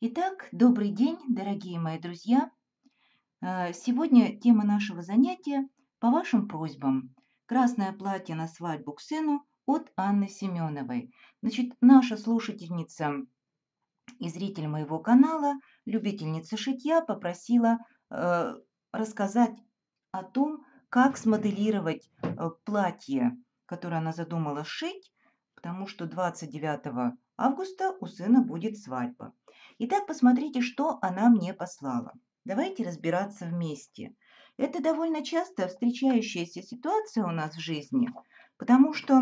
Итак, добрый день, дорогие мои друзья! Сегодня тема нашего занятия по вашим просьбам. Красное платье на свадьбу к сыну от Анны Семеновой. Значит, наша слушательница и зритель моего канала, любительница шитья, попросила рассказать о том, как смоделировать платье, которое она задумала сшить, потому что 29 августа у сына будет свадьба. Итак, посмотрите, что она мне послала. Давайте разбираться вместе. Это довольно часто встречающаяся ситуация у нас в жизни, потому что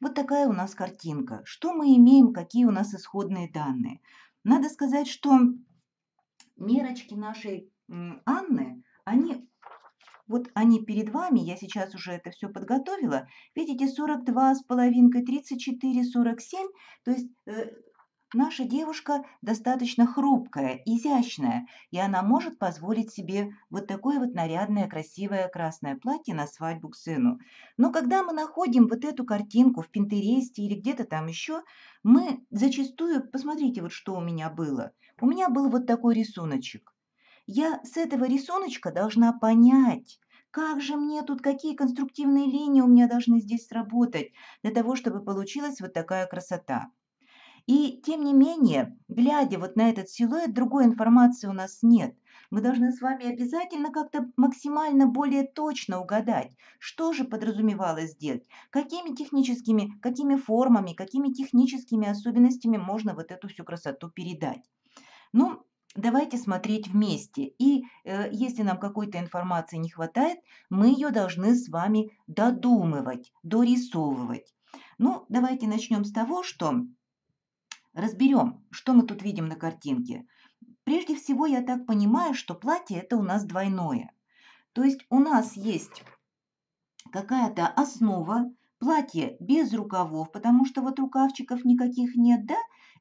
вот такая у нас картинка. Что мы имеем, какие у нас исходные данные? Надо сказать, что мерочки нашей Анны, они перед вами, я сейчас уже это все подготовила. Видите, 42 с половинкой, 34, 47. То есть наша девушка достаточно хрупкая, изящная, и она может позволить себе вот такое вот нарядное, красивое красное платье на свадьбу к сыну. Но когда мы находим вот эту картинку в Pinterest или где-то там еще, мы зачастую, посмотрите, вот что у меня было. У меня был вот такой рисуночек. Я с этого рисуночка должна понять, как же мне тут, какие конструктивные линии у меня должны здесь сработать, для того, чтобы получилась вот такая красота. И тем не менее, глядя вот на этот силуэт, другой информации у нас нет. Мы должны с вами обязательно как-то максимально более точно угадать, что же подразумевалось сделать, какими формами, какими техническими особенностями можно вот эту всю красоту передать. Ну, давайте смотреть вместе. И если нам какой-то информации не хватает, мы ее должны с вами додумывать, дорисовывать. Ну, давайте начнем с того, что разберем, что мы тут видим на картинке. Прежде всего, я так понимаю, что платье это у нас двойное. То есть у нас есть какая-то основа, платье без рукавов, потому что вот рукавчиков никаких нет, да?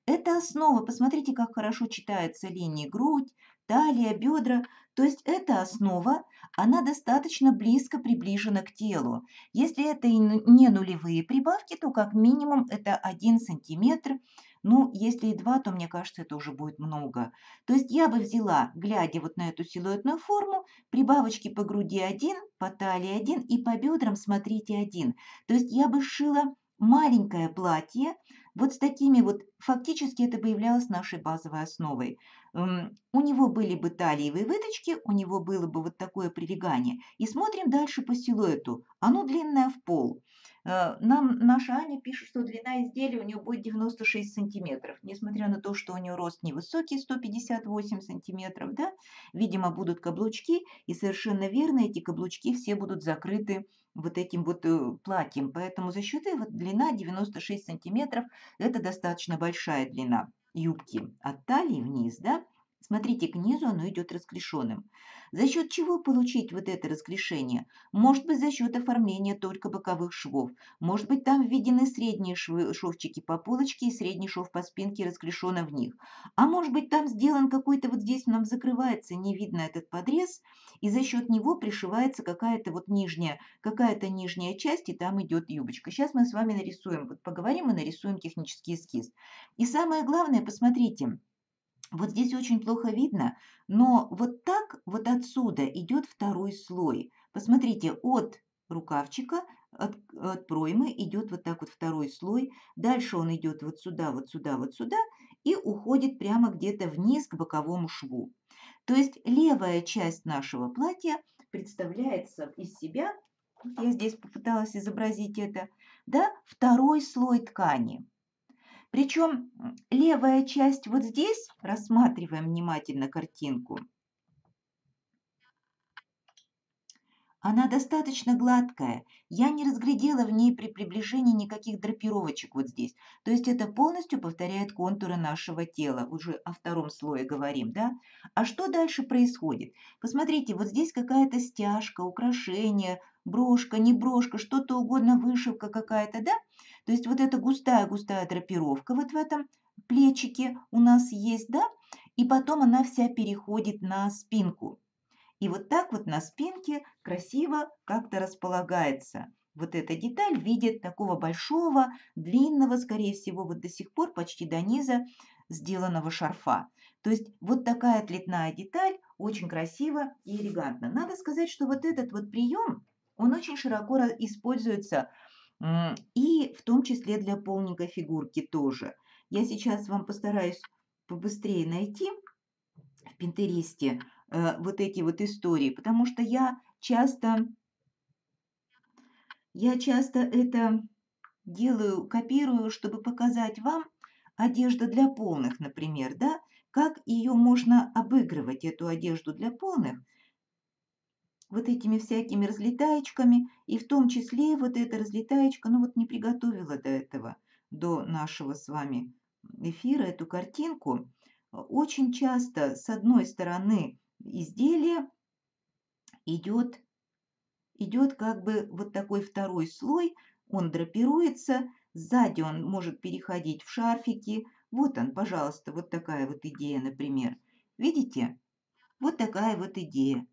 Это основа. Посмотрите, как хорошо читаются линии грудь, талия, бедра. То есть эта основа, она достаточно близко приближена к телу. Если это и не нулевые прибавки, то как минимум это 1 сантиметр. Ну, если и 2, то мне кажется, это уже будет много. То есть я бы взяла, глядя вот на эту силуэтную форму, прибавочки по груди 1, по талии 1 и по бедрам, смотрите, 1. То есть я бы сшила маленькое платье, вот с такими вот, фактически это бы являлось нашей базовой основой. У него были бы талиевые выточки, у него было бы вот такое прилегание. И смотрим дальше по силуэту. Оно длинное в пол. Нам наша Аня пишет, что длина изделия у нее будет 96 сантиметров. Несмотря на то, что у нее рост невысокий, 158 сантиметров, да? Видимо, будут каблучки, и совершенно верно, эти каблучки все будут закрыты вот этим вот платьем. Поэтому за счет этого длина 96 сантиметров, это достаточно большая длина юбки от талии вниз, да? Смотрите, к низу оно идет расклешенным. За счет чего получить вот это расклешение? Может быть, за счет оформления только боковых швов. Может быть, там введены средние шовчики по полочке и средний шов по спинке расклешено в них. А может быть, там сделан какой-то, вот здесь нам закрывается, не видно этот подрез, и за счет него пришивается какая-то вот нижняя, часть, и там идет юбочка. Сейчас мы с вами нарисуем, вот поговорим и нарисуем технический эскиз. И самое главное, посмотрите, вот здесь очень плохо видно, но вот так вот отсюда идет второй слой. Посмотрите, от рукавчика, от проймы идет вот так вот второй слой. Дальше он идет вот сюда, вот сюда, вот сюда и уходит прямо где-то вниз к боковому шву. То есть левая часть нашего платья представляется из себя, я здесь попыталась изобразить это, да, второй слой ткани. Причем левая часть вот здесь, рассматриваем внимательно картинку, она достаточно гладкая. Я не разглядела в ней при приближении никаких драпировочек вот здесь. То есть это полностью повторяет контуры нашего тела. Уже о втором слое говорим, да? А что дальше происходит? Посмотрите, вот здесь какая-то стяжка, украшение, брошка, не брошка, что-то угодно, вышивка какая-то, да? То есть вот эта густая-густая драпировка вот в этом плечике у нас есть, да? И потом она вся переходит на спинку. И вот так вот на спинке красиво как-то располагается. вот эта деталь в виде такого большого, длинного, скорее всего, вот до сих пор почти до низа сделанного шарфа. То есть вот такая тлетная деталь очень красиво и элегантно. Надо сказать, что вот этот вот прием, он очень широко используется и в том числе для полненькой фигурки тоже. Я сейчас вам постараюсь побыстрее найти в Pinterest вот эти вот истории, потому что я часто это делаю, копирую, чтобы показать вам одежду для полных, например, да, как ее можно обыгрывать, эту одежду для полных, вот этими всякими разлетаечками, и в том числе вот эта разлетаечка, ну вот не приготовила до этого, до нашего с вами эфира эту картинку. Очень часто с одной стороны изделия идет как бы вот такой второй слой, он драпируется, сзади он может переходить в шарфики. Вот он, пожалуйста, вот такая вот идея, например. Видите? Вот такая вот идея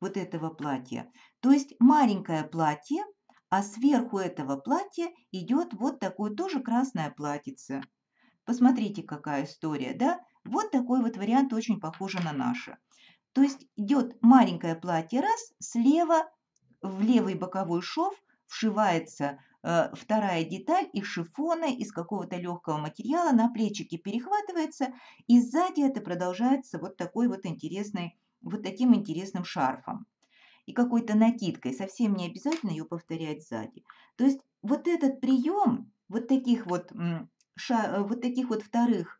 вот этого платья. То есть маленькое платье, а сверху этого платья идет вот такое тоже красное платьице. Посмотрите, какая история, да? Вот такой вот вариант очень похож на наше. То есть идет маленькое платье раз, слева в левый боковой шов вшивается вторая деталь из шифона, из какого-то легкого материала, на плечики перехватывается, и сзади это продолжается вот такой вот интересный, вот таким интересным шарфом и какой-то накидкой. Совсем не обязательно ее повторять сзади. То есть вот этот прием вот таких вот вторых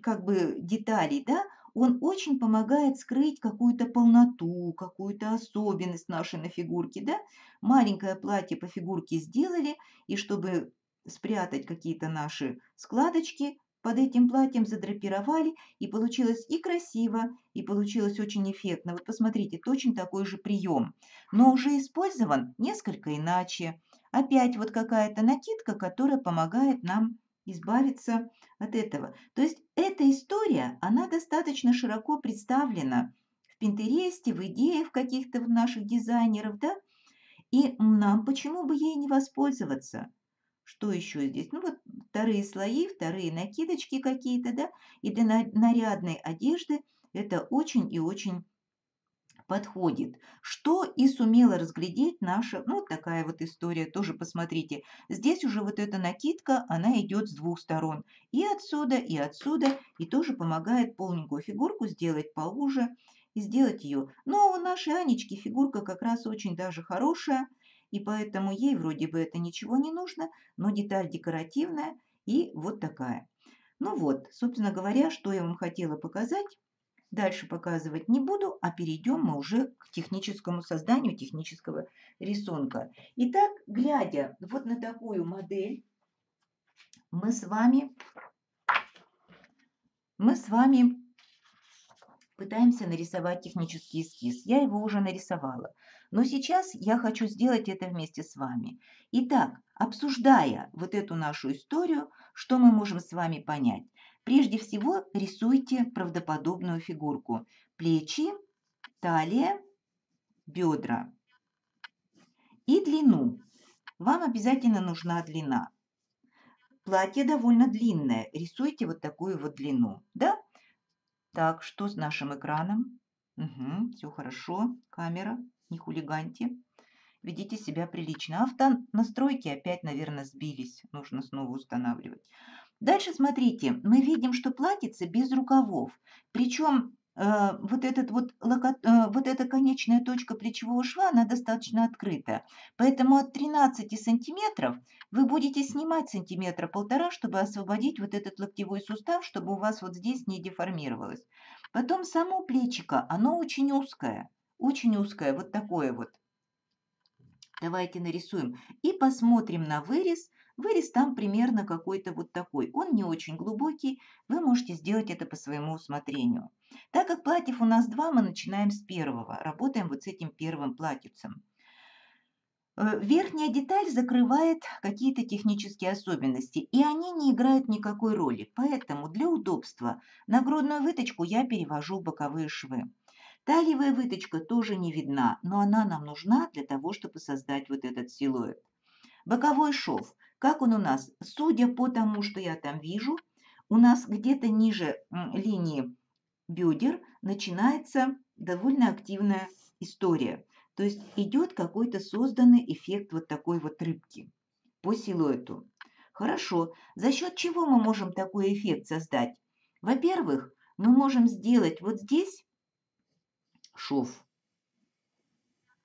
как бы деталей, да, он очень помогает скрыть какую-то полноту, какую-то особенность нашей на фигурке, да. Маленькое платье по фигурке сделали, и чтобы спрятать какие-то наши складочки, под этим платьем задрапировали, и получилось и красиво, и получилось очень эффектно. Вот посмотрите, точно такой же прием, но уже использован несколько иначе. Опять вот какая-то накидка, которая помогает нам избавиться от этого. То есть эта история, она достаточно широко представлена в Pinterest, в идеях каких-то наших дизайнеров, да? И нам почему бы ей не воспользоваться? Что еще здесь? Ну вот вторые слои, вторые накидочки какие-то, да? И для нарядной одежды это очень и очень подходит, что и сумела разглядеть наша, ну, такая вот история, тоже посмотрите. Здесь уже вот эта накидка, она идет с двух сторон, и отсюда, и тоже помогает полненькую фигурку сделать поуже и сделать ее. Но у нашей Анечки фигурка как раз очень даже хорошая, и поэтому ей вроде бы это ничего не нужно, но деталь декоративная и вот такая. Ну вот, собственно говоря, что я вам хотела показать. Дальше показывать не буду, а перейдем мы уже к техническому созданию технического рисунка. Итак, глядя вот на такую модель, мы с вами пытаемся нарисовать технический эскиз. Я его уже нарисовала, но сейчас я хочу сделать это вместе с вами. Итак, обсуждая вот эту нашу историю, что мы можем с вами понять? Прежде всего, рисуйте правдоподобную фигурку. Плечи, талия, бедра и длину. Вам обязательно нужна длина. Платье довольно длинное. Рисуйте вот такую вот длину. Да? Так, что с нашим экраном? Угу, все хорошо. Камера, не хулиганьте. Ведите себя прилично. Автонастройки опять, наверное, сбились. Нужно снова устанавливать. Дальше смотрите, мы видим, что платьице без рукавов, причем вот эта конечная точка плечевого шва, она достаточно открыта, поэтому от 13 сантиметров вы будете снимать 1,5 сантиметра, чтобы освободить вот этот локтевой сустав, чтобы у вас вот здесь не деформировалось. Потом само плечико, оно очень узкое, вот такое вот. Давайте нарисуем и посмотрим на вырез. Вырез там примерно какой-то вот такой. Он не очень глубокий, вы можете сделать это по своему усмотрению. Так как платьев у нас два, мы начинаем с первого. Работаем вот с этим первым платьицем. Верхняя деталь закрывает какие-то технические особенности, и они не играют никакой роли. Поэтому для удобства нагрудную выточку я перевожу в боковые швы. Талиевая выточка тоже не видна, но она нам нужна для того, чтобы создать вот этот силуэт. Боковой шов. Как он у нас? Судя по тому, что я там вижу, у нас где-то ниже линии бедер начинается довольно активная история. То есть идет какой-то созданный эффект вот такой вот рыбки по силуэту. Хорошо. За счет чего мы можем такой эффект создать? Во-первых, мы можем сделать вот здесь шов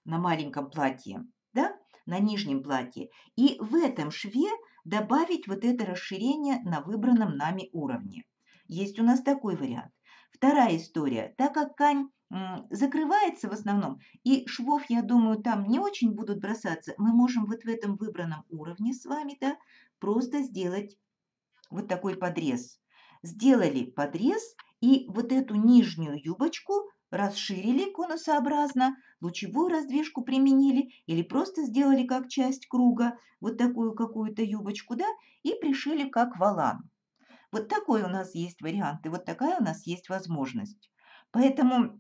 на маленьком платье, да? На нижнем платье. И в этом шве добавить вот это расширение на выбранном нами уровне. Есть у нас такой вариант. Вторая история. Так как ткань закрывается в основном, и швов, я думаю, там не очень будут бросаться, мы можем вот в этом выбранном уровне с вами, да, просто сделать вот такой подрез. Сделали подрез, и вот эту нижнюю юбочку расширили конусообразно, лучевую раздвижку применили или просто сделали как часть круга, вот такую какую-то юбочку, да, и пришили как волан. Вот такой у нас есть вариант, и вот такая у нас есть возможность. Поэтому,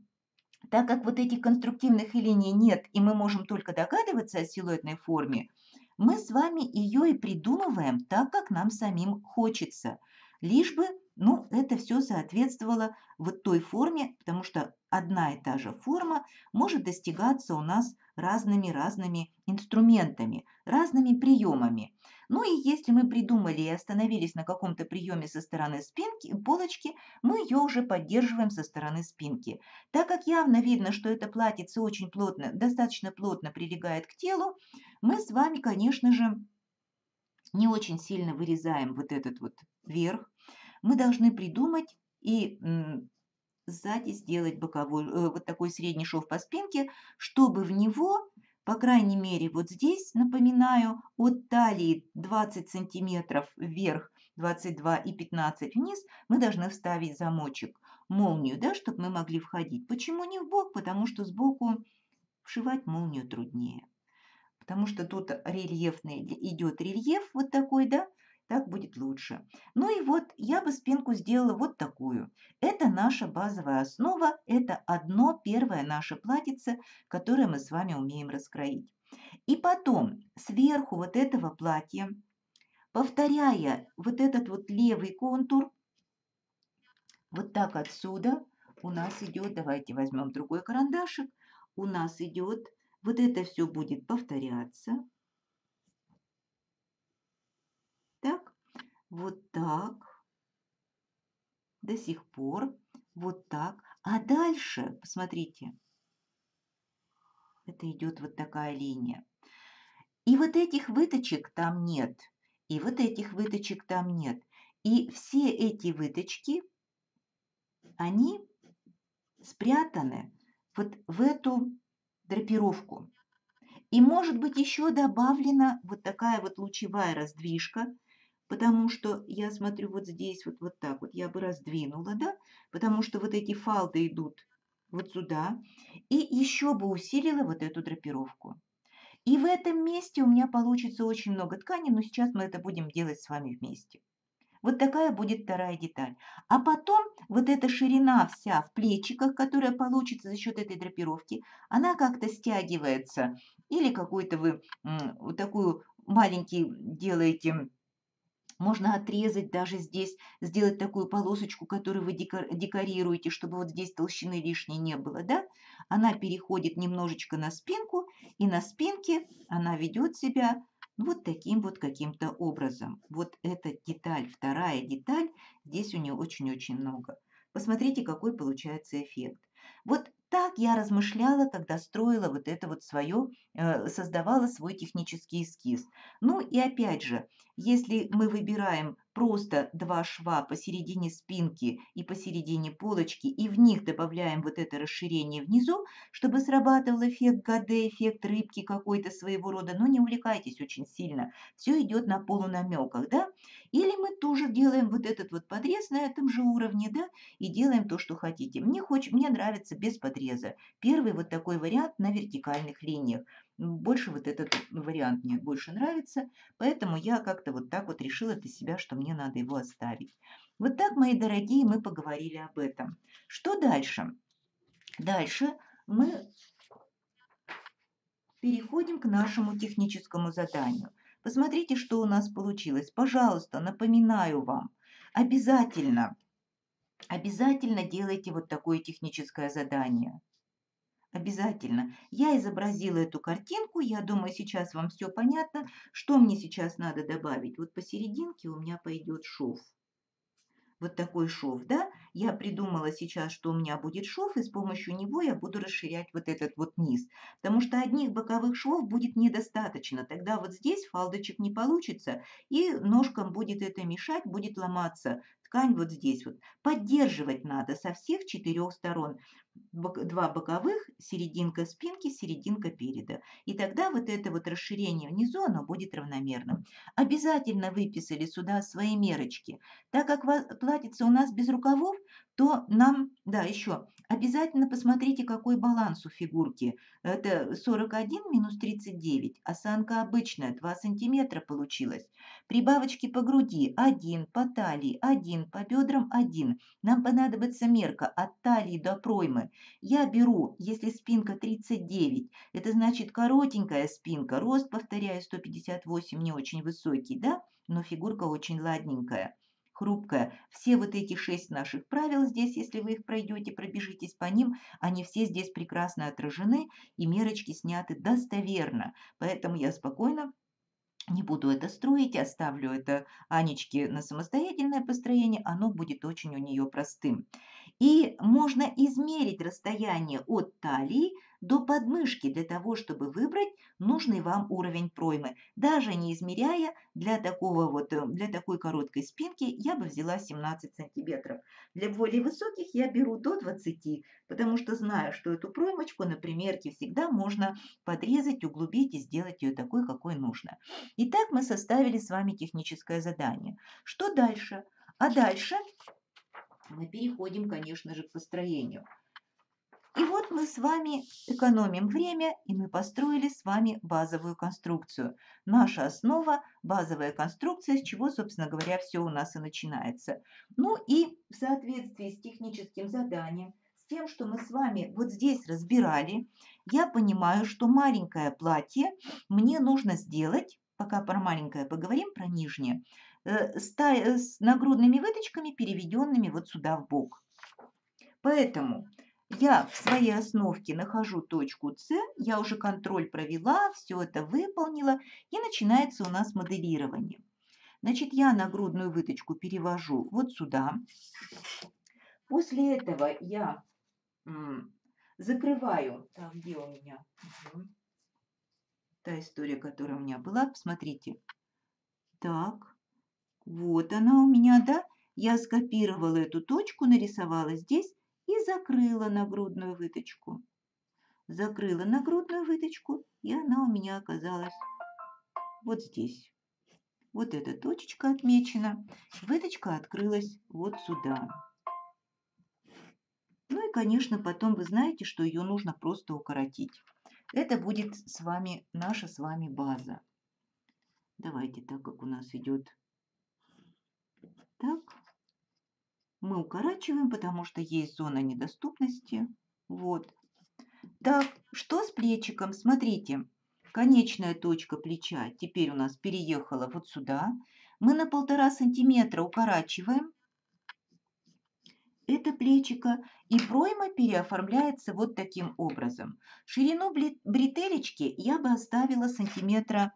так как вот этих конструктивных линий нет, и мы можем только догадываться о силуэтной форме, мы с вами ее и придумываем так, как нам самим хочется. Лишь бы, ну, это все соответствовало вот той форме, потому что одна и та же форма может достигаться у нас разными инструментами, разными приемами. Ну и если мы придумали и остановились на каком-то приеме со стороны спинки, полочки, мы ее уже поддерживаем со стороны спинки. Так как явно видно, что это платьице очень плотно, достаточно плотно прилегает к телу, мы с вами, конечно же, не очень сильно вырезаем вот этот вот верх. Мы должны придумать и сзади сделать боковой, вот такой средний шов по спинке, чтобы в него, по крайней мере, вот здесь, напоминаю, от талии 20 сантиметров вверх, 22 и 15 вниз, мы должны вставить замочек, молнию, да, чтобы мы могли входить. Почему не в бок? Потому что сбоку вшивать молнию труднее. Потому что тут рельефный идет рельеф вот такой, да, так будет лучше. Ну и вот я бы спинку сделала вот такую. Это наша базовая основа, это одно первое наше платьице, которое мы с вами умеем раскроить. И потом сверху вот этого платья, повторяя вот этот вот левый контур, вот так отсюда у нас идет, давайте возьмем другой карандашик, у нас идет, вот это все будет повторяться. Так, вот так, до сих пор, вот так. А дальше, посмотрите, это идет вот такая линия. И вот этих выточек там нет, и вот этих выточек там нет. И все эти выточки, они спрятаны вот в эту драпировку. И может быть еще добавлена вот такая вот лучевая раздвижка, потому что я смотрю вот здесь, вот так вот, я бы раздвинула, да, потому что вот эти фалды идут вот сюда, и еще бы усилила вот эту драпировку. И в этом месте у меня получится очень много ткани, но сейчас мы это будем делать с вами вместе. Вот такая будет вторая деталь. А потом вот эта ширина вся в плечиках, которая получится за счет этой драпировки, она как-то стягивается. Или какой-то вы вот такую маленький делаете. Можно отрезать даже здесь, сделать такую полосочку, которую вы декорируете, чтобы вот здесь толщины лишней не было, да? Она переходит немножечко на спинку, и на спинке она ведет себя вот таким вот каким-то образом. Вот эта деталь, вторая деталь, здесь у нее очень-очень много. Посмотрите, какой получается эффект. Вот так я размышляла, когда строила вот это вот свое, создавала свой технический эскиз. Ну и опять же, если мы выбираем просто два шва посередине спинки и посередине полочки, и в них добавляем вот это расширение внизу, чтобы срабатывал эффект годе, эффект рыбки какой-то своего рода, но не увлекайтесь очень сильно, все идет на полунамеках, да? Или мы тоже делаем вот этот вот подрез на этом же уровне, да, и делаем то, что хотите. Мне нравится без подреза. Первый вот такой вариант на вертикальных линиях. Больше вот этот вариант мне больше нравится, поэтому я как-то вот так вот решила для себя, что мне надо его оставить. Вот так, мои дорогие, мы поговорили об этом. Что дальше? Дальше мы переходим к нашему техническому заданию. Посмотрите, что у нас получилось. Пожалуйста, напоминаю вам, обязательно делайте вот такое техническое задание. Обязательно. Я изобразила эту картинку. Я думаю, сейчас вам все понятно. Что мне сейчас надо добавить? Вот посерединке у меня пойдет шов. Вот такой шов, да? Я придумала сейчас, что у меня будет шов, и с помощью него я буду расширять вот этот вот низ. Потому что одних боковых швов будет недостаточно. Тогда вот здесь фалдочек не получится, и ножкам будет это мешать, будет ломаться ткань вот здесь вот. Поддерживать надо со всех четырех сторон. Два боковых, серединка спинки, серединка переда. И тогда вот это вот расширение внизу, оно будет равномерным. Обязательно выписали сюда свои мерочки. Так как платьице у нас без рукавов, то нам, да, еще обязательно посмотрите, какой баланс у фигурки. Это 41 минус 39, осанка обычная, 2 сантиметра получилась. Прибавочки по груди 1, по талии 1, по бедрам 1. Нам понадобится мерка от талии до проймы. Я беру, если спинка 39, это значит коротенькая спинка, рост, повторяю, 158, не очень высокий, да, но фигурка очень ладненькая, хрупкая. Все вот эти 6 наших правил здесь, если вы их пройдете, пробежитесь по ним, они все здесь прекрасно отражены и мерочки сняты достоверно. Поэтому я спокойно не буду это строить, оставлю это Анечке на самостоятельное построение, оно будет очень у нее простым. И можно измерить расстояние от талии до подмышки для того, чтобы выбрать нужный вам уровень проймы. Даже не измеряя, для такой короткой спинки я бы взяла 17 сантиметров. Для более высоких я беру до 20, потому что знаю, что эту проймочку на примерке всегда можно подрезать, углубить и сделать ее такой, какой нужно. Итак, мы составили с вами техническое задание. Что дальше? А дальше мы переходим, конечно же, к построению. И вот мы с вами экономим время, и мы построили с вами базовую конструкцию. Наша основа, базовая конструкция, с чего, собственно говоря, все у нас и начинается. Ну и в соответствии с техническим заданием, с тем, что мы с вами вот здесь разбирали, я понимаю, что маленькое платье мне нужно сделать, пока про маленькое поговорим, про нижнее, с нагрудными выточками, переведенными вот сюда в бок. Поэтому я в своей основке нахожу точку С, я уже контроль провела, все это выполнила, и начинается у нас моделирование. Значит, я нагрудную выточку перевожу вот сюда. После этого я закрываю, так, где у меня та история, которая у меня была, посмотрите. Так, вот она у меня, да, я скопировала эту точку, нарисовала здесь, и закрыла нагрудную выточку. Закрыла нагрудную выточку, и она у меня оказалась вот здесь. Вот эта точечка отмечена. Выточка открылась вот сюда. Ну и, конечно, потом вы знаете, что ее нужно просто укоротить. Это будет с вами наша с вами база. Давайте, так как у нас идет так. Мы укорачиваем, потому что есть зона недоступности. Вот. Так, что с плечиком? Смотрите, конечная точка плеча теперь у нас переехала вот сюда. Мы на 1,5 сантиметра укорачиваем это плечико, и пройма переоформляется вот таким образом. Ширину бретелечки я бы оставила 3 сантиметра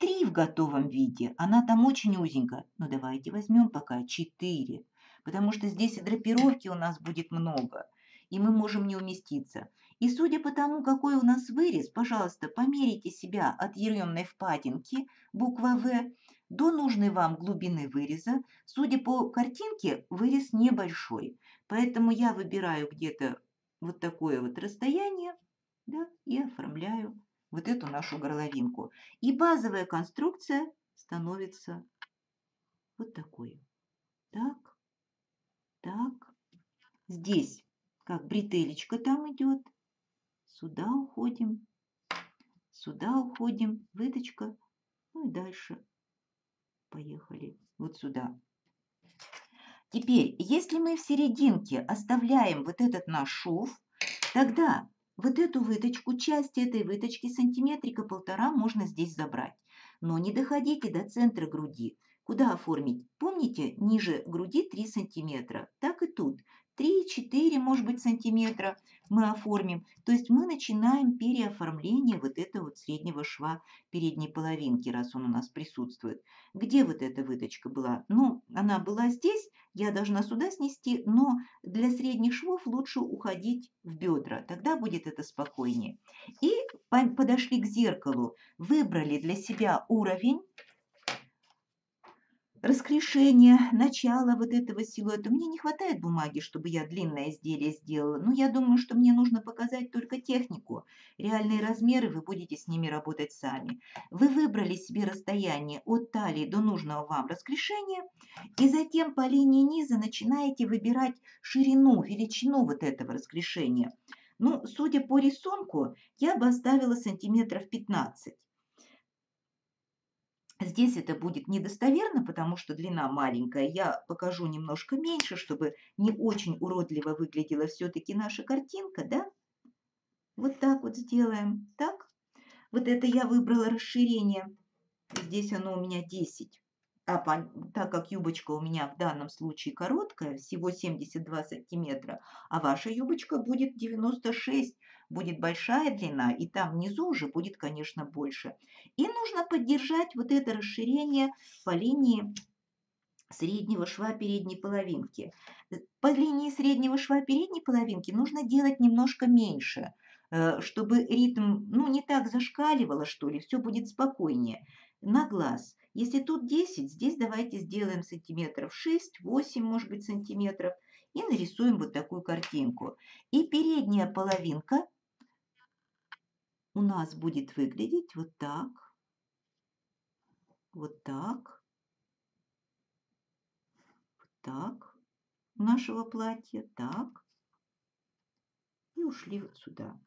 в готовом виде. Она там очень узенькая. Но давайте возьмем пока 4. Потому что здесь и драпировки у нас будет много, и мы можем не уместиться. И судя по тому, какой у нас вырез, пожалуйста, померите себя от еремной впадинки, буква «В», до нужной вам глубины выреза. Судя по картинке, вырез небольшой. Поэтому я выбираю где-то вот такое вот расстояние, да, и оформляю вот эту нашу горловинку. И базовая конструкция становится вот такой. Так. Так, здесь как бретелечка там идет, сюда уходим, выточка, ну и дальше поехали вот сюда. Теперь, если мы в серединке оставляем вот этот наш шов, Тогда вот эту выточку, часть этой выточки сантиметрика полтора можно здесь забрать. Но не доходите до центра груди. Куда оформить? Помните, ниже груди 3 сантиметра. Так и тут. 3-4, может быть, сантиметра мы оформим. То есть мы начинаем переоформление вот этого вот среднего шва передней половинки, раз он у нас присутствует. Где вот эта выточка была? Ну, она была здесь, я должна сюда снести, но для средних швов лучше уходить в бедра, тогда будет это спокойнее. И подошли к зеркалу, выбрали для себя уровень раскрешение, начало вот этого силуэта. Мне не хватает бумаги, чтобы я длинное изделие сделала, но я думаю, что мне нужно показать только технику. Реальные размеры вы будете с ними работать сами. Вы выбрали себе расстояние от талии до нужного вам раскрешения, и затем по линии низа начинаете выбирать ширину, величину вот этого раскрешения. Ну, судя по рисунку, я бы оставила сантиметров 15. Здесь это будет недостоверно, потому что длина маленькая. Я покажу немножко меньше, чтобы не очень уродливо выглядела все-таки наша картинка, да? Вот так вот сделаем. Так. Вот это я выбрала расширение. Здесь оно у меня 10. А так как юбочка у меня в данном случае короткая, всего 72 сантиметра, а ваша юбочка будет 96, будет большая длина, и там внизу уже будет, конечно, больше. И нужно поддержать вот это расширение по линии среднего шва передней половинки. По линии среднего шва передней половинки нужно делать немножко меньше, чтобы ритм, ну, не так зашкаливало, что ли, все будет спокойнее. На глаз. Если тут 10, здесь давайте сделаем сантиметров 6, 8, может быть, сантиметров. И нарисуем вот такую картинку. И передняя половинка у нас будет выглядеть вот так. Вот так. Вот так. Нашего платья. Так. И ушли вот сюда.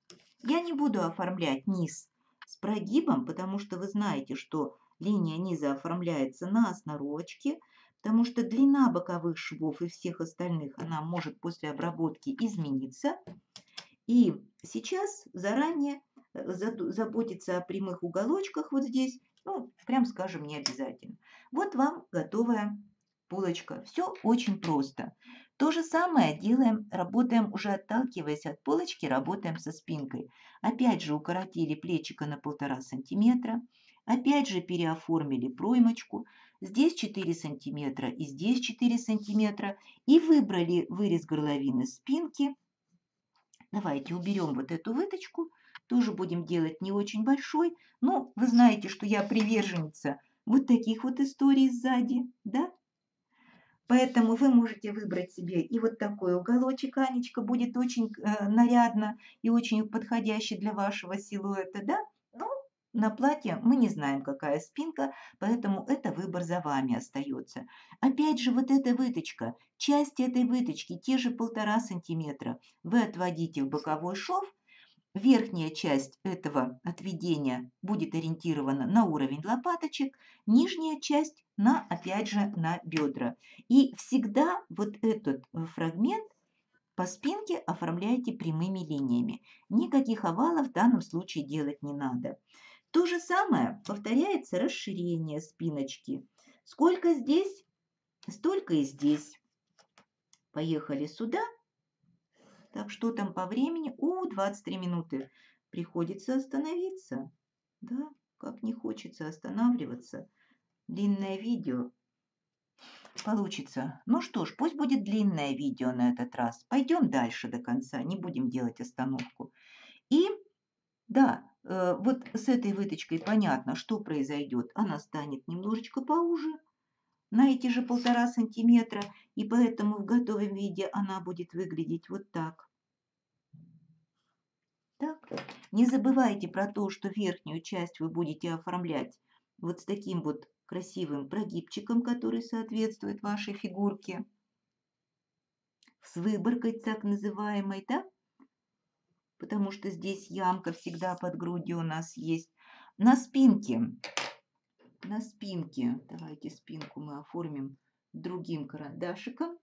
Я не буду оформлять низ с прогибом, потому что вы знаете, что линия низа оформляется на основочке, потому что длина боковых швов и всех остальных, она может после обработки измениться. И сейчас заранее заботиться о прямых уголочках вот здесь, ну, прям скажем, не обязательно. Вот вам готовая полочка. Все очень просто. То же самое делаем, работаем уже отталкиваясь от полочки, работаем со спинкой. Опять же укоротили плечико на 1,5 сантиметра. Опять же переоформили проймочку. Здесь 4 сантиметра и здесь 4 сантиметра. И выбрали вырез горловины спинки. Давайте уберем вот эту выточку. Тоже будем делать не очень большой. Но вы знаете, что я приверженница вот таких вот историй сзади, да? Поэтому вы можете выбрать себе и вот такой уголочек. Анечка, будет очень нарядно и очень подходящий для вашего силуэта, да? На платье мы не знаем, какая спинка, поэтому это выбор за вами остается. Опять же, вот эта выточка, часть этой выточки, те же 1,5 сантиметра, вы отводите в боковой шов. Верхняя часть этого отведения будет ориентирована на уровень лопаточек, нижняя часть на, опять же, на бедра. И всегда вот этот фрагмент по спинке оформляйте прямыми линиями. Никаких овалов в данном случае делать не надо. То же самое повторяется расширение спиночки. Сколько здесь, столько и здесь. Поехали сюда. Так, что там по времени? О, 23 минуты. Приходится остановиться. Да, как не хочется останавливаться. Длинное видео получится. Ну что ж, пусть будет длинное видео на этот раз. Пойдем дальше до конца, не будем делать остановку. И да, вот с этой выточкой понятно, что произойдет. Она станет немножечко поуже, на эти же 1,5 сантиметра, и поэтому в готовом виде она будет выглядеть вот так. Так. Не забывайте про то, что верхнюю часть вы будете оформлять вот с таким вот красивым прогибчиком, который соответствует вашей фигурке, с выборкой так называемой, да? Потому что здесь ямка всегда под грудью у нас есть. На спинке, давайте спинку мы оформим другим карандашиком,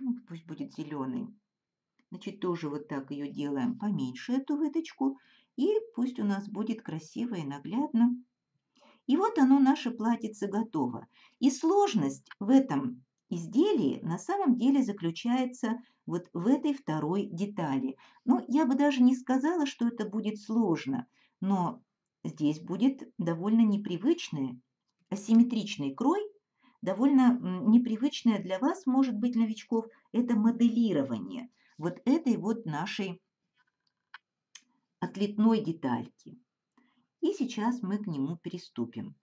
ну, пусть будет зеленый. Значит, тоже вот так ее делаем поменьше, эту выточку. И пусть у нас будет красиво и наглядно. И вот оно, наше платьице, готово. И сложность в этом изделии на самом деле заключается вот в этой второй детали. Ну, я бы даже не сказала, что это будет сложно, но здесь будет довольно непривычный, асимметричный крой, довольно непривычное для вас, может быть, новичков, это моделирование вот этой вот нашей отлетной детальки. И сейчас мы к нему переступим.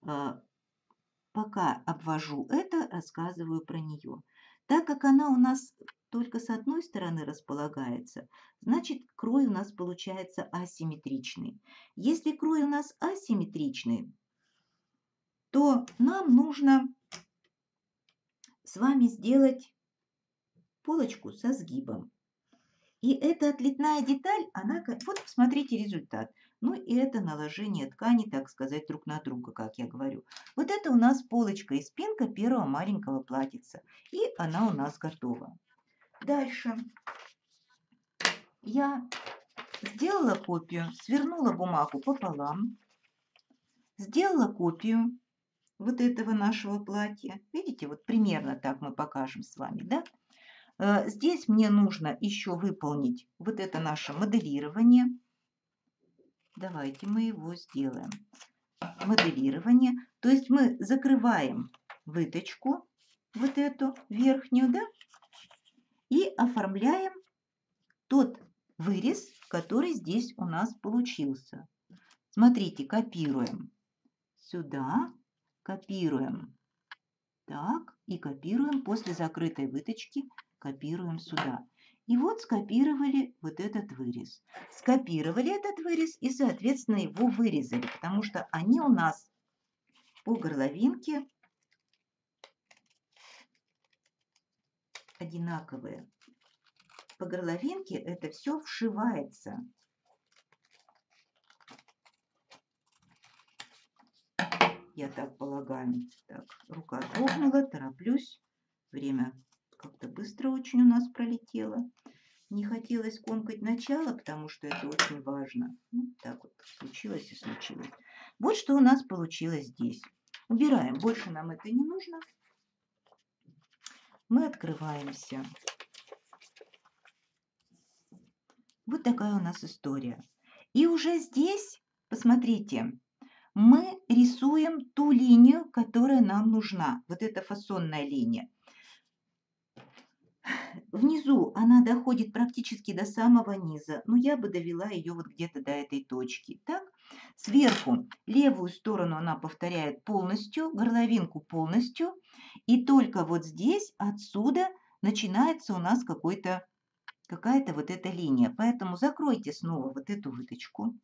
Пока обвожу это, рассказываю про нее. Так как она у нас только с одной стороны располагается, значит, крой у нас получается асимметричный. Если крой у нас асимметричный, то нам нужно с вами сделать полочку со сгибом. И эта отлетная деталь, она... Вот, посмотрите результат. Ну и это наложение ткани, так сказать, друг на друга, как я говорю. Вот это у нас полочка и спинка первого маленького платьица. И она у нас готова. Дальше я сделала копию, свернула бумагу пополам, сделала копию вот этого нашего платья. Видите, вот примерно так мы покажем с вами, да? Здесь мне нужно еще выполнить вот это наше моделирование. Давайте мы его сделаем. Моделирование. То есть мы закрываем выточку, вот эту верхнюю, да, и оформляем тот вырез, который здесь у нас получился. Смотрите, копируем сюда, копируем так и копируем после закрытой выточки. Копируем сюда. И вот скопировали вот этот вырез. Скопировали этот вырез и, соответственно, его вырезали, потому что они у нас по горловинке одинаковые. По горловинке это все вшивается. Я так полагаю. Так, рука дрогнула, тороплюсь. Время как-то быстро очень у нас пролетело. Не хотелось комкать начало, потому что это очень важно. Вот так вот случилось и случилось. Вот что у нас получилось здесь. Убираем, больше нам это не нужно. Мы открываемся. Вот такая у нас история. И уже здесь, посмотрите, мы рисуем ту линию, которая нам нужна. Вот эта фасонная линия. Внизу она доходит практически до самого низа, но я бы довела ее вот где-то до этой точки. Так, сверху левую сторону она повторяет полностью, горловинку полностью, и только вот здесь, отсюда, начинается у нас какая-то вот эта линия. Поэтому закройте снова вот эту выточку.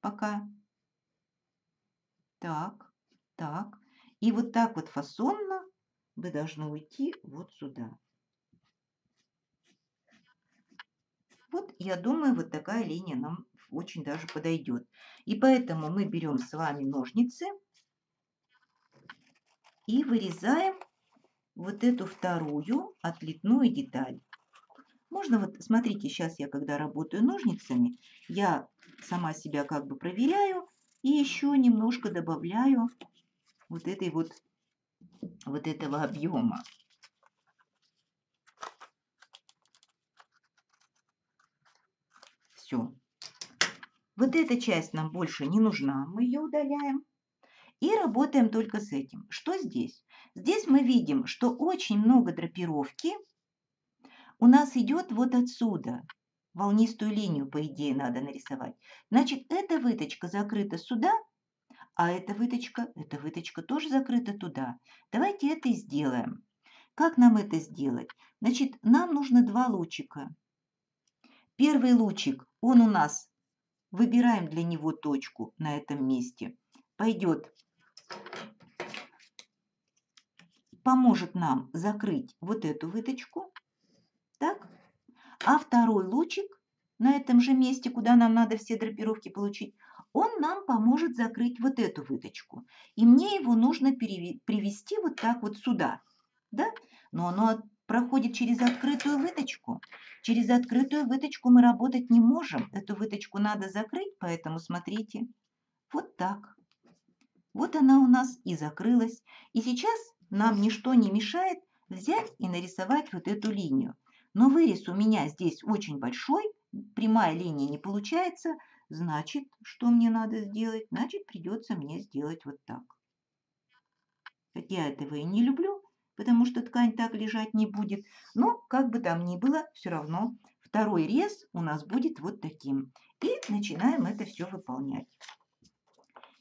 Пока. Так, так. И вот так вот фасонно вы должны уйти вот сюда. Вот, я думаю, вот такая линия нам очень даже подойдет. И поэтому мы берем с вами ножницы и вырезаем вот эту вторую отлетную деталь. Можно вот, смотрите, сейчас я, когда работаю ножницами, я сама себя как бы проверяю и еще немножко добавляю вот этой вот этого объема. Все. Вот эта часть нам больше не нужна, мы ее удаляем и работаем только с этим. Что здесь? Здесь мы видим, что очень много драпировки у нас идет вот отсюда. Волнистую линию, по идее, надо нарисовать. Значит, эта выточка закрыта сюда, а эта выточка тоже закрыта туда. Давайте это и сделаем. Как нам это сделать? Значит, нам нужно два лучика. Первый лучик, он у нас, выбираем для него точку на этом месте, пойдет, поможет нам закрыть вот эту выточку, так, а второй лучик на этом же месте, куда нам надо все драпировки получить, он нам поможет закрыть вот эту выточку. И мне его нужно привести вот так вот сюда, да, но оно проходит через открытую выточку. Через открытую выточку мы работать не можем. Эту выточку надо закрыть, поэтому смотрите. Вот так. Вот она у нас и закрылась. И сейчас нам ничто не мешает взять и нарисовать вот эту линию. Но вырез у меня здесь очень большой, прямая линия не получается. Значит, что мне надо сделать? Значит, придется мне сделать вот так. Хотя я этого и не люблю, потому что ткань так лежать не будет. Но, как бы там ни было, все равно второй рез у нас будет вот таким. И начинаем это все выполнять.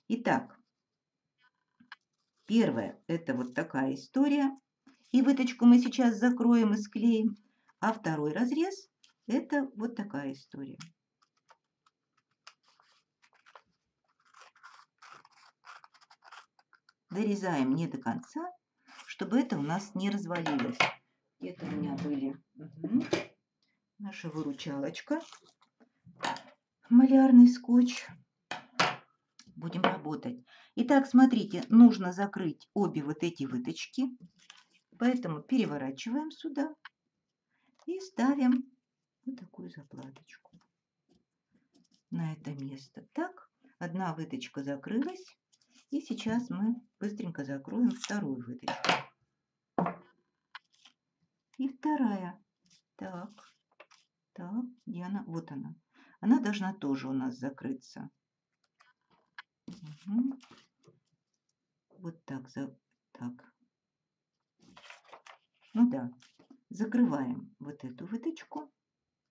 Итак, первое, это вот такая история. И выточку мы сейчас закроем и склеим. А второй разрез, это вот такая история. Дорезаем не до конца, чтобы это у нас не развалилось. Это у меня были наша выручалочка, малярный скотч. Будем работать. Итак, смотрите, нужно закрыть обе вот эти выточки. Поэтому переворачиваем сюда и ставим вот такую заплаточку на это место. Так, одна выточка закрылась. И сейчас мы быстренько закроем вторую выточку. И вторая. Так, так, где она? Вот она. Она должна тоже у нас закрыться. Угу. Вот так, так. Ну да. Закрываем вот эту выточку.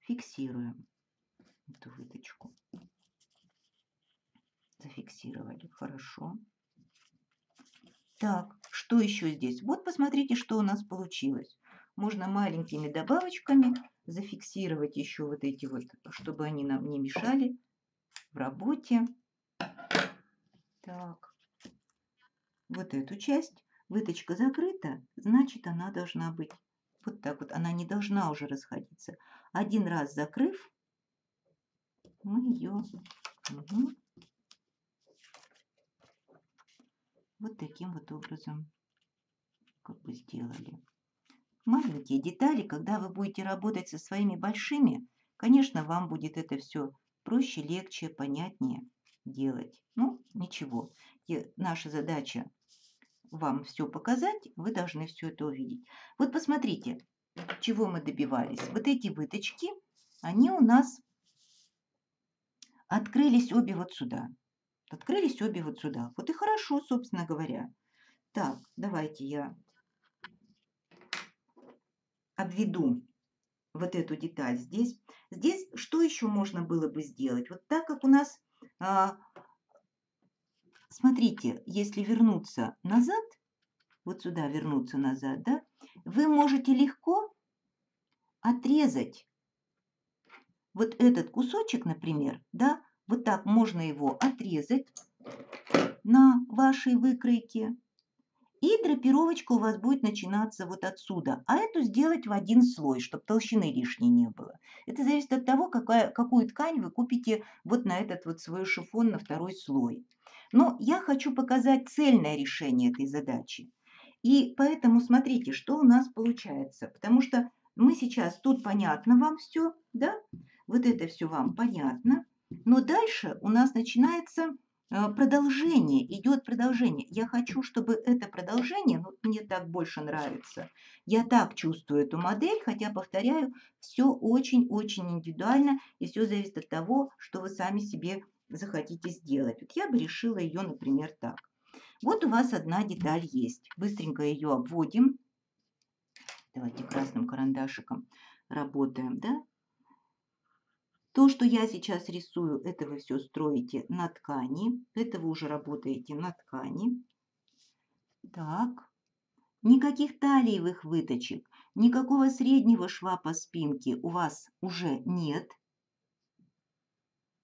Фиксируем эту выточку. Зафиксировали. Хорошо. Так, что еще здесь? Вот посмотрите, что у нас получилось. Можно маленькими добавочками зафиксировать еще вот эти вот, чтобы они нам не мешали в работе. Так, вот эту часть. Выточка закрыта, значит, она должна быть вот так вот. Она не должна уже расходиться. Один раз закрыв, мы ее... Угу. Вот таким вот образом как бы сделали. Маленькие детали, когда вы будете работать со своими большими, конечно, вам будет это все проще, легче, понятнее делать. Ну, ничего. Наша задача вам все показать, вы должны все это увидеть. Вот посмотрите, чего мы добивались. Вот эти выточки, они у нас открылись обе вот сюда. Открылись обе вот сюда. Вот и хорошо, собственно говоря. Так, давайте я обведу вот эту деталь здесь. Здесь что еще можно было бы сделать? Вот так как у нас, смотрите, если вернуться назад, вот сюда вернуться назад, да, вы можете легко отрезать вот этот кусочек, например, да. Вот так можно его отрезать на вашей выкройке. И драпировочка у вас будет начинаться вот отсюда. А эту сделать в один слой, чтобы толщины лишней не было. Это зависит от того, какую ткань вы купите вот на этот вот свой шифон, на второй слой. Но я хочу показать цельное решение этой задачи. И поэтому смотрите, что у нас получается. Потому что мы сейчас тут понятно вам все, да? Вот это все вам понятно. Но дальше у нас начинается продолжение, идет продолжение. Я хочу, чтобы это продолжение, ну, мне так больше нравится. Я так чувствую эту модель, хотя, повторяю, все очень-очень индивидуально, и все зависит от того, что вы сами себе захотите сделать. Вот я бы решила ее, например, так. Вот у вас одна деталь есть. Быстренько ее обводим. Давайте красным карандашиком работаем, да? То, что я сейчас рисую, это вы все строите на ткани. Это вы уже работаете на ткани. Так. Никаких талиевых выточек, никакого среднего шва по спинке у вас уже нет.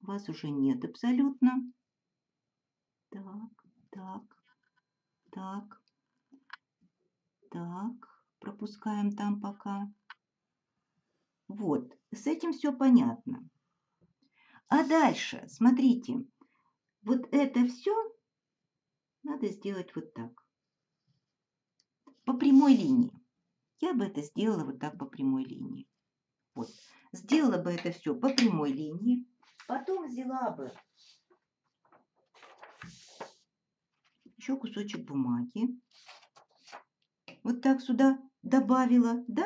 У вас уже нет абсолютно. Так, так, так, так. Пропускаем там пока. Вот. С этим все понятно. А дальше, смотрите, вот это все надо сделать вот так. По прямой линии. я бы это сделала вот так по прямой линии. Вот. Сделала бы это все по прямой линии. Потом взяла бы еще кусочек бумаги. Вот так сюда добавила, да?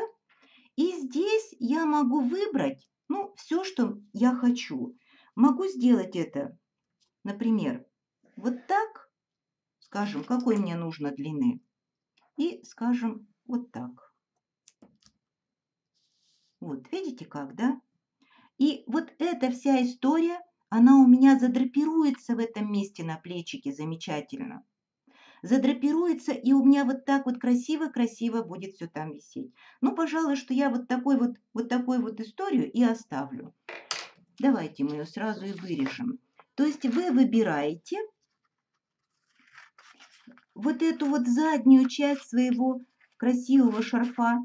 И здесь я могу выбрать, ну, все, что я хочу. Могу сделать это, например, вот так, скажем, какой мне нужно длины. И, скажем, вот так. Вот, видите как, да? И вот эта вся история, она у меня задрапируется в этом месте на плечике замечательно. Задрапируется, и у меня вот так вот красиво-красиво будет все там висеть. Ну, пожалуй, что я вот такой вот историю и оставлю. Давайте мы ее сразу и вырежем. То есть вы выбираете вот эту вот заднюю часть своего красивого шарфа.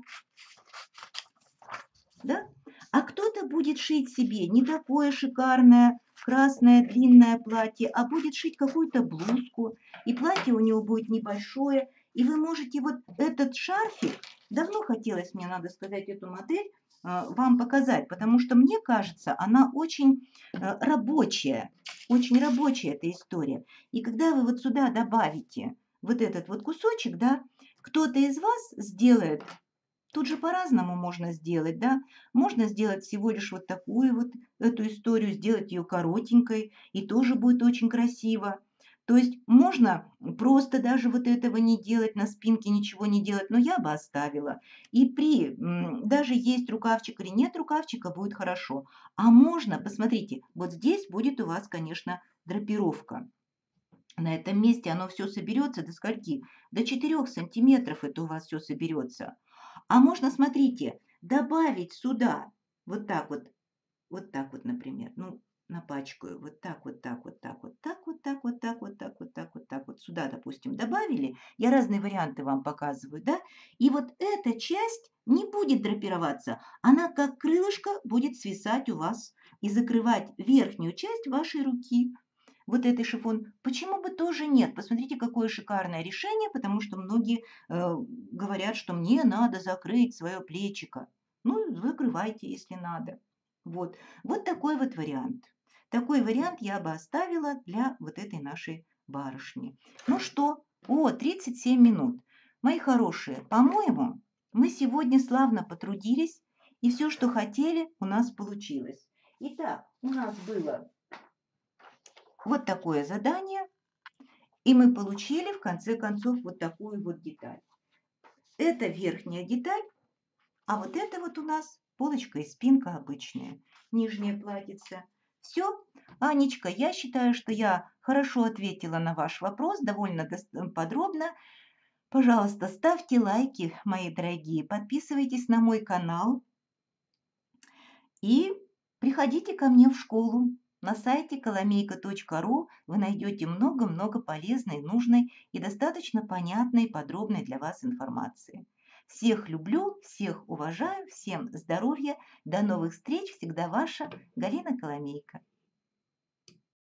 Да? А кто-то будет шить себе не такое шикарное красное длинное платье, а будет шить какую-то блузку, и платье у него будет небольшое, и вы можете вот этот шарфик, давно хотелось мне, надо сказать, эту модель вам показать, потому что мне кажется, она очень рабочая эта история. И когда вы вот сюда добавите вот этот вот кусочек, да, кто-то из вас сделает, тут же по-разному можно сделать, да, можно сделать всего лишь вот такую вот эту историю, сделать ее коротенькой, и тоже будет очень красиво. То есть можно просто даже вот этого не делать, на спинке ничего не делать, но я бы оставила. И при, даже есть рукавчик или нет рукавчика, будет хорошо. А можно, посмотрите, вот здесь будет у вас, конечно, драпировка. На этом месте оно все соберется до скольки? До 4 сантиметров это у вас все соберется. А можно, смотрите, добавить сюда вот так вот, например, ну, напачкаю, вот так вот сюда, допустим, добавили. Я разные варианты вам показываю, да? И вот эта часть не будет драпироваться, она как крылышко будет свисать у вас и закрывать верхнюю часть вашей руки. Вот этот шифон, почему бы тоже нет? Посмотрите, какое шикарное решение, потому что многие говорят, что мне надо закрыть свое плечико. Ну, закрывайте, если надо. Вот. Вот такой вот вариант. Такой вариант я бы оставила для вот этой нашей барышни. Ну что, о, 37 минут. Мои хорошие, по-моему, мы сегодня славно потрудились, и все, что хотели, у нас получилось. Итак, у нас было... вот такое задание, и мы получили в конце концов вот такую вот деталь. Это верхняя деталь, а вот это вот у нас полочка и спинка обычные, нижняя платьице. Все, Анечка, я считаю, что я хорошо ответила на ваш вопрос, довольно подробно. Пожалуйста, ставьте лайки, мои дорогие, подписывайтесь на мой канал и приходите ко мне в школу. На сайте kolomejko.ru вы найдете много-много полезной, нужной и достаточно понятной и подробной для вас информации. Всех люблю, всех уважаю, всем здоровья, до новых встреч, всегда ваша Галина Коломейко.